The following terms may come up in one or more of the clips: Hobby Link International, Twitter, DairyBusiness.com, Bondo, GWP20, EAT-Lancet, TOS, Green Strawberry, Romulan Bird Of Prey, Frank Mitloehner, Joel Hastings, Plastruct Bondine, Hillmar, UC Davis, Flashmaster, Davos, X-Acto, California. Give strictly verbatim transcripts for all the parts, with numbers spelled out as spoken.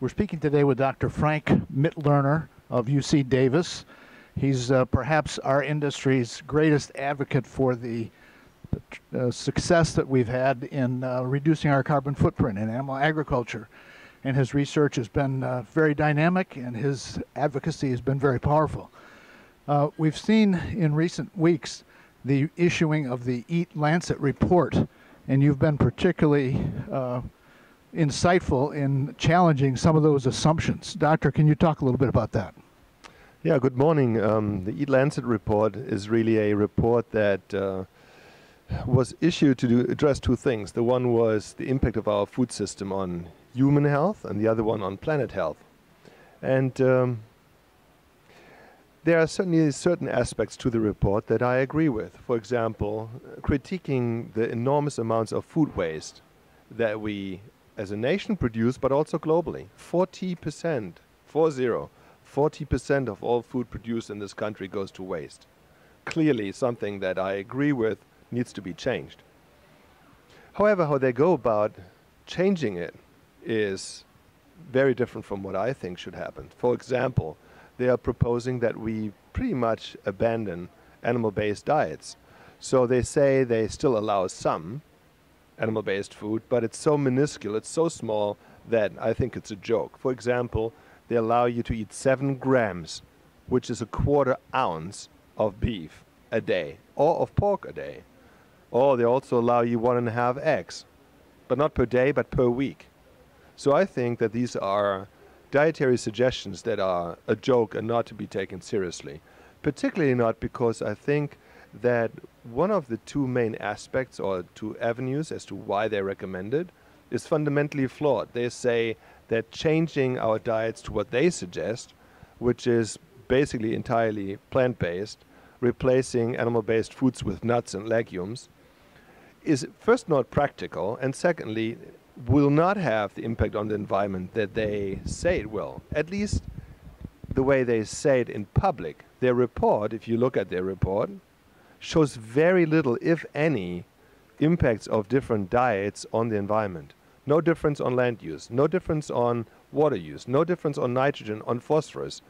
We're speaking today with Doctor Frank Mitloehner of U C Davis. He's uh, perhaps our industry's greatest advocate for the uh, success that we've had in uh, reducing our carbon footprint in animal agriculture. And his research has been uh, very dynamic, and his advocacy has been very powerful. Uh, we've seen in recent weeks the issuing of the E A T Lancet report, and you've been particularly uh, insightful in challenging some of those assumptions. Doctor, can you talk a little bit about that? Yeah, good morning. Um, the E A T Lancet report is really a report that uh, was issued to do, address two things. The one was the impact of our food system on human health, and the other one on planet health. And um, there are certainly certain aspects to the report that I agree with. For example, critiquing the enormous amounts of food waste that we as a nation produce, but also globally. forty percent, four zero, forty percent of all food produced in this country goes to waste. Clearly something that I agree with needs to be changed. However, how they go about changing it is very different from what I think should happen. For example, they are proposing that we pretty much abandon animal-based diets. So they say they still allow some animal-based food, but it's so minuscule, it's so small that I think it's a joke. For example, they allow you to eat seven grams, which is a quarter ounce of beef a day, or of pork a day. Or they also allow you one and a half eggs, but not per day, but per week. So I think that these are dietary suggestions that are a joke and not to be taken seriously. Particularly not because I think that one of the two main aspects or two avenues as to why they recommend it is fundamentally flawed. They say that changing our diets to what they suggest, which is basically entirely plant-based, replacing animal-based foods with nuts and legumes, is first not practical, and secondly will not have the impact on the environment that they say it will, at least the way they say it in public. Their report, if you look at their report, shows very little, if any, impacts of different diets on the environment. No difference on land use, no difference on water use, no difference on nitrogen, on phosphorus.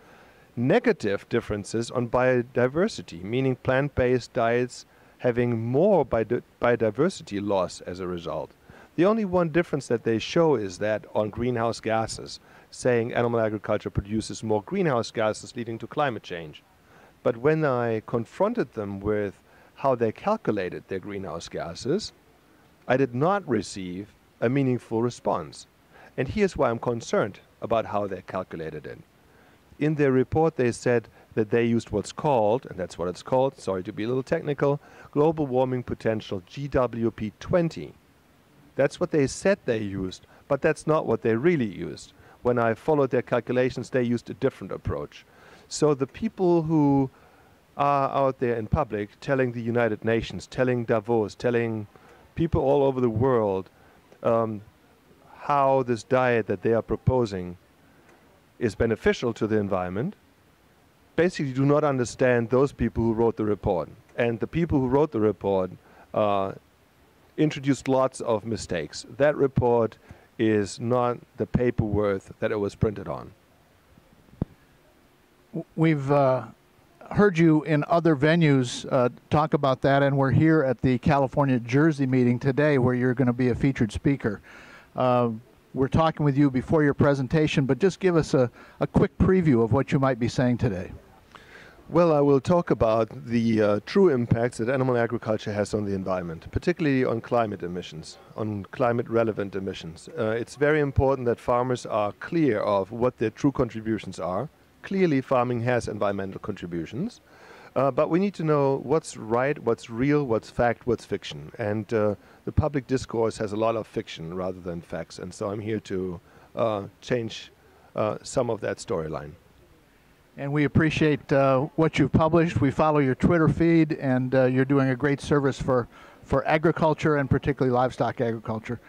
Negative differences on biodiversity, meaning plant-based diets having more biodiversity loss as a result. The only one difference that they show is that on greenhouse gases, saying animal agriculture produces more greenhouse gases leading to climate change. But when I confronted them with how they calculated their greenhouse gases, I did not receive a meaningful response. And here's why I'm concerned about how they calculated it. In their report, they said that they used what's called, and that's what it's called, sorry to be a little technical, global warming potential, G W P twenty. That's what they said they used, but that's not what they really used. When I followed their calculations, they used a different approach. So the people who are out there in public telling the United Nations, telling Davos, telling people all over the world um, how this diet that they are proposing is beneficial to the environment, basically do not understand those people who wrote the report. And the people who wrote the report uh, introduced lots of mistakes. That report is not the paperwork that it was printed on. We've uh, heard you in other venues uh, talk about that, and we're here at the California Jersey meeting today where you're going to be a featured speaker. Uh, we're talking with you before your presentation, but just give us a, a quick preview of what you might be saying today. Well, I will talk about the uh, true impacts that animal agriculture has on the environment, particularly on climate emissions, on climate-relevant emissions. Uh, it's very important that farmers are clear of what their true contributions are. Clearly, farming has environmental contributions, uh, but we need to know what's right, what's real, what's fact, what's fiction. And uh, the public discourse has a lot of fiction rather than facts, and so I'm here to uh, change uh, some of that storyline. And we appreciate uh, what you've published. We follow your Twitter feed, and uh, you're doing a great service for, for agriculture, and particularly livestock agriculture.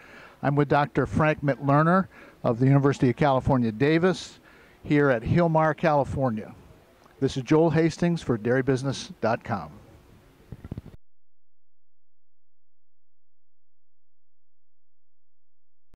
I'm with Doctor Frank Mitloehner of the University of California, Davis, here at Hillmar, California. This is Joel Hastings for Dairy Business dot com.